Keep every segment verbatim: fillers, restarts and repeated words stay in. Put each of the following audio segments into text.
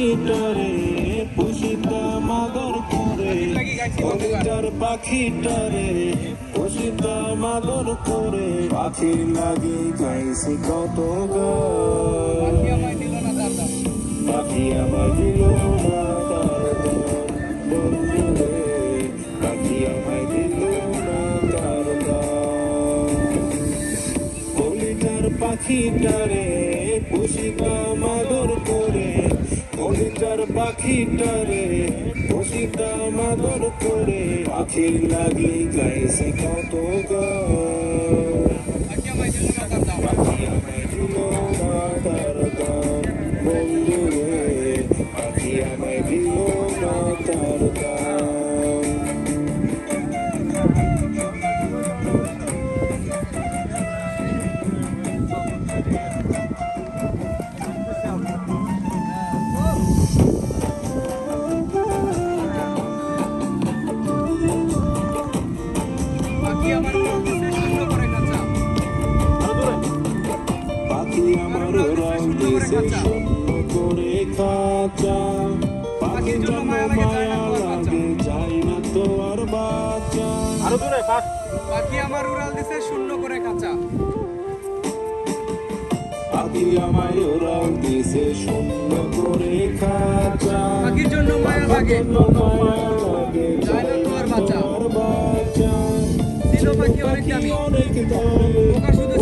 পাখিটারে পুষিতা মাদর করে, কবিতার পাখিটারে পুষিতা মাদর করে, পাখির লাগি গাইছি কত গান, পাখি আমায় দিল না তার গান, পাখি আমায় দিল না তার গান, কবিতার পাখিটারে পুষিতা মাদর করে, কবিতার পাখিটারে পুষিতা মাদর করে, পাখির লাগি গাইছি কত গান, পাখি আমায় দিল না তার গান, বন্ধুরে পাখি আমায় দিল না তার গান। পাখি আমার উড়াল দিছে শূন্য করে খাঁচা, পাখি আমার উড়াল দিছে শূন্য করে খাঁচা, পাখির জন্য মায়া লাগে যায় না তোমার বাঁচা, ছিল পাখি অনেক দামি বোকা শুধু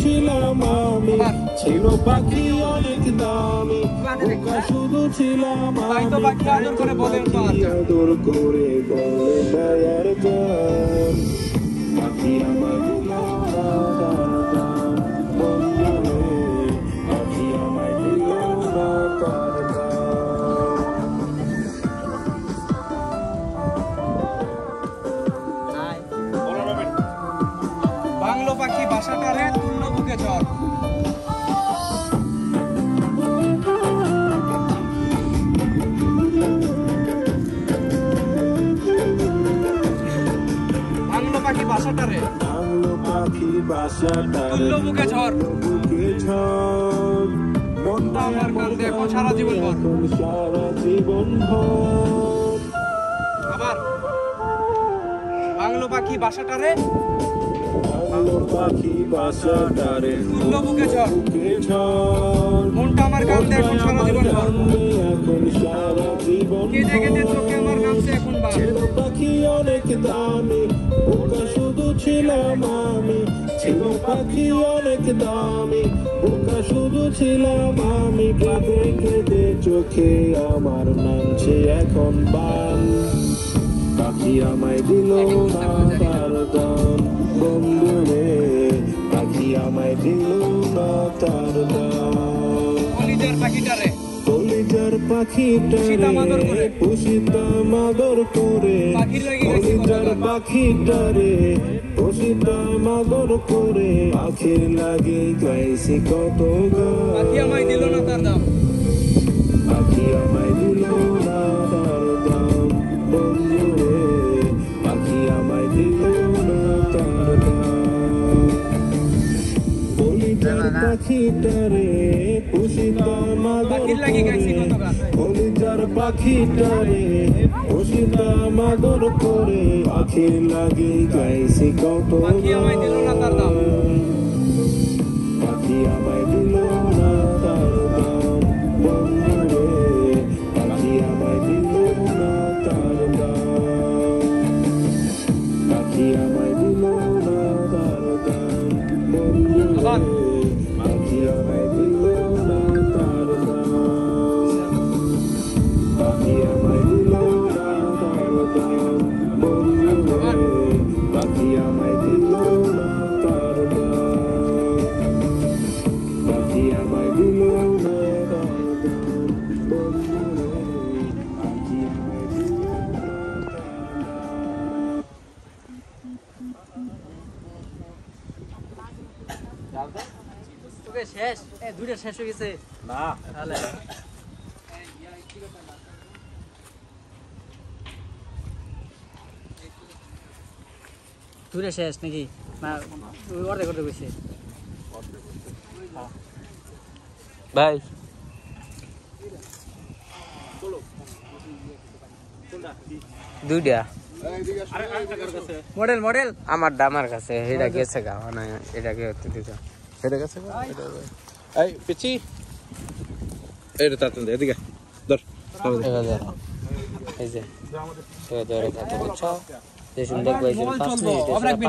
ছিলাম আমি, ছিল পাখি অনেক দামি বোকা শুধু ছিলাম আমি, তাই তো পাখি আদর করে বলে আদর করে বলে দয়ার গান, পাখি আমার বাংলো পাখি বাসাটারে তুললো বুকে ঝড়, বাংলো পাখি বাসাটারে বাংলো পাখি বাসাটারে তুললো বুকে ঝড়, বুকে ঝড় মনটা আমার কাঁদে এখন সারা জীবন ভর, সারা জীবন ভর আবার বাংলো পাখি বাসাটারে বাংলো পাখি বাসাটারে তুললো বুকে ঝড়, মনটা আমার কাঁদে এখন সারা জীবন ভর, কেঁদে কেঁদে চোখে আমার নামছে এখন বার, ছিল পাখি অনেক দামি বোকা শুধু ছিলাম আমি, ছিল পাখি অনেক দামি বোকা শুধু ছিলাম আমি, কেঁদে কেঁদে চোখে আমার নামছে এখন বার, পাখি আমায় দিল না তার গান, বন্ধুরে পাখি আমায় দিল না তার গান, কলিজার পাখিটারে পুষিতা মাদর করে, কলিজার পাখিটারে পুষিতা মাদর করে, পাখির লাগে গাইছি কত গান, পাখি আমায় দিল না তার দাম, পাখি আমায় দিল না তার দাম, বন্ধুরে পাখি আমায় দিল না তার দাম, কলিজার পাখিটারে পুষিতা পাখির লাগি গাইছি কত গান, কলিজার পাখিটারে পুষিতা মাদর করে, পাখির লাগি গাইছি কত গান, পাখি আমায় দিল না তার দাম, পাখি আমায় দিল না তার দাম, বন্ধুরে পাখি আমায় দিল না তার দাম, পাখি আমায় দিল না তার দাম, বন্ধুরে পাখি আমায় দিল না তার দাম, পাখি আমায় দিল না তার দাম, বন্ধুরে পাখি আমায় দিল না তার দাম, পাখি আমায় দিল না তার দাম, বন্ধুরে পাখি আমায় দিল না তার দাম। শেষ এ দুইটা শেষ হয়ে গেছে না, তাহলে দুইটা শেষ নাকি না, অর্ধেক অর্ধেক হয়েছে ভাই। দুইটা আরে আরেকটা কার কাছে মডেল মডেল আমার দামার কাছে এটা গেছে গা না এটাকে হতে দিছো এটা গেছে এটা এই পিচি এটা তাতন দে এদিকে ধর এই যে এই ধরে কাটতে বুঝছো যে সুন্দর কইছেন পাঁচ মিনিট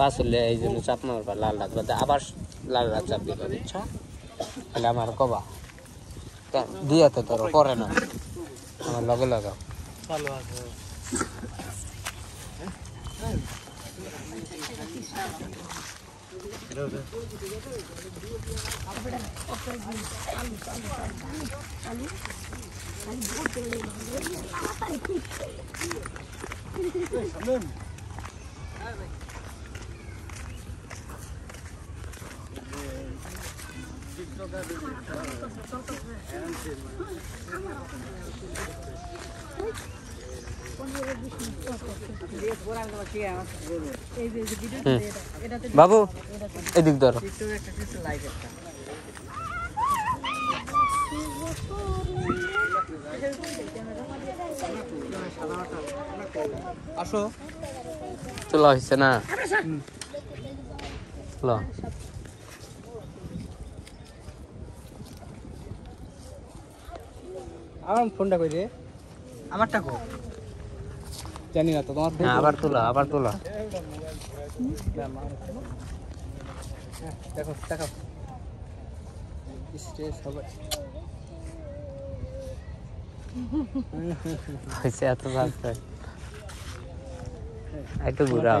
পাঁচ হলে এই জন্য চাপ মারবা লাল লাগবে আবার লাল লাল চাপ দিবা বুঝছো তাহলে আমার কবা দিয়া তো তোর করে না আমার লগে লাগাও ভালো আছে Hello. বাবু এদিক ধরো আসো চলো হয়েছে না আমার ফোনটা কই রে আমারটা কো জানি না তো তোমার আবার তোলা আবার তোলা দেখো দেখো স্ট্রেস হবে হইছে এত ভালো এত ঘোরাও